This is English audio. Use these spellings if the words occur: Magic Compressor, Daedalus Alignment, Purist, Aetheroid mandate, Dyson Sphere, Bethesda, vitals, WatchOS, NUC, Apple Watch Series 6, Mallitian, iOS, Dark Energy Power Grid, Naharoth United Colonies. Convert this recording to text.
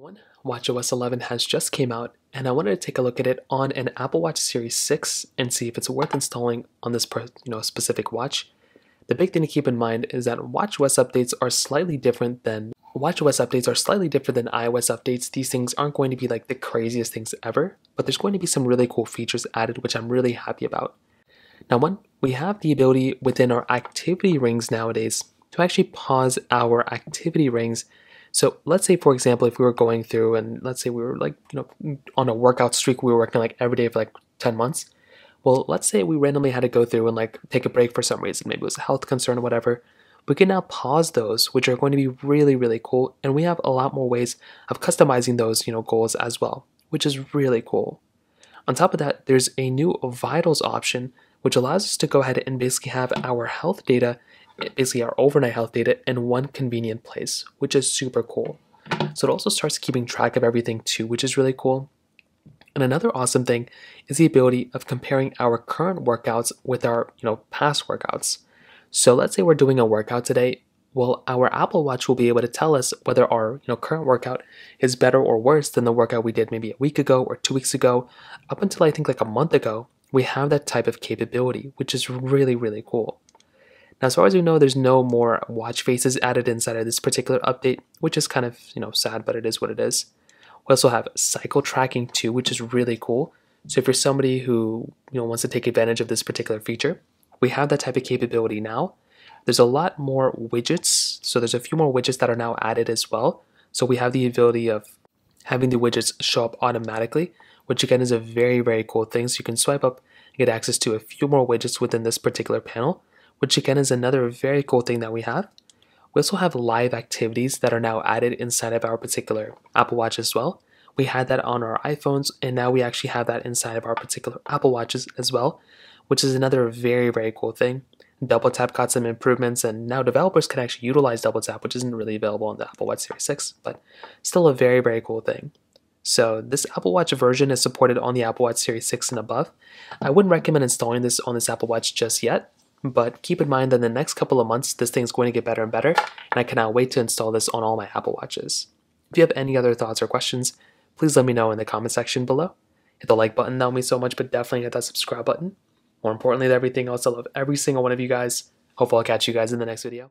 Everyone, WatchOS 11 has just came out, and I wanted to take a look at it on an Apple Watch Series 6 and see if it's worth installing on this specific watch. The big thing to keep in mind is that WatchOS updates are slightly different than iOS updates. These things aren't going to be like the craziest things ever, but there's going to be some really cool features added, which I'm really happy about. Now, one, we have the ability within our activity rings nowadays to actually pause our activity rings. So let's say, for example, if we were going through and let's say we were like, on a workout streak, we were working like every day for like 10 months. Well, let's say we randomly had to go through and like take a break for some reason. Maybe it was a health concern or whatever. We can now pause those, which are going to be really, really cool. And we have a lot more ways of customizing those, goals as well, which is really cool. On top of that, there's a new vitals option, which allows us to go ahead and basically have our health data, basically our overnight health data, in one convenient place, which is super cool. So it also starts keeping track of everything too, which is really cool. And another awesome thing is the ability of comparing our current workouts with our past workouts. So let's say we're doing a workout today. Well, our Apple Watch will be able to tell us whether our current workout is better or worse than the workout we did maybe a week ago or 2 weeks ago. Up until I think like a month ago, we have that type of capability, which is really, really cool. Now, as far as we know, there's no more watch faces added inside of this particular update, which is kind of, sad, but it is what it is. We also have cycle tracking too, which is really cool. So if you're somebody who, wants to take advantage of this particular feature, we have that type of capability now. There's a lot more widgets. So there's a few more widgets that are now added as well. So we have the ability of having the widgets show up automatically, which again is a very, very cool thing. So you can swipe up and get access to a few more widgets within this particular panel, which again is another very cool thing that we have. We also have live activities that are now added inside of our particular Apple Watch as well. We had that on our iPhones, and now we actually have that inside of our particular Apple Watches as well, which is another very, very cool thing. Double Tap got some improvements, and now developers can actually utilize Double Tap, which isn't really available on the Apple Watch Series 6, but still a very, very cool thing. So this Apple Watch version is supported on the Apple Watch Series 6 and above. I wouldn't recommend installing this on this Apple Watch just yet, but keep in mind that in the next couple of months, this thing's going to get better and better, and I cannot wait to install this on all my Apple Watches. If you have any other thoughts or questions, please let me know in the comment section below. Hit the like button, that would mean so much, but definitely hit that subscribe button. More importantly than everything else, I love every single one of you guys. Hopefully I'll catch you guys in the next video.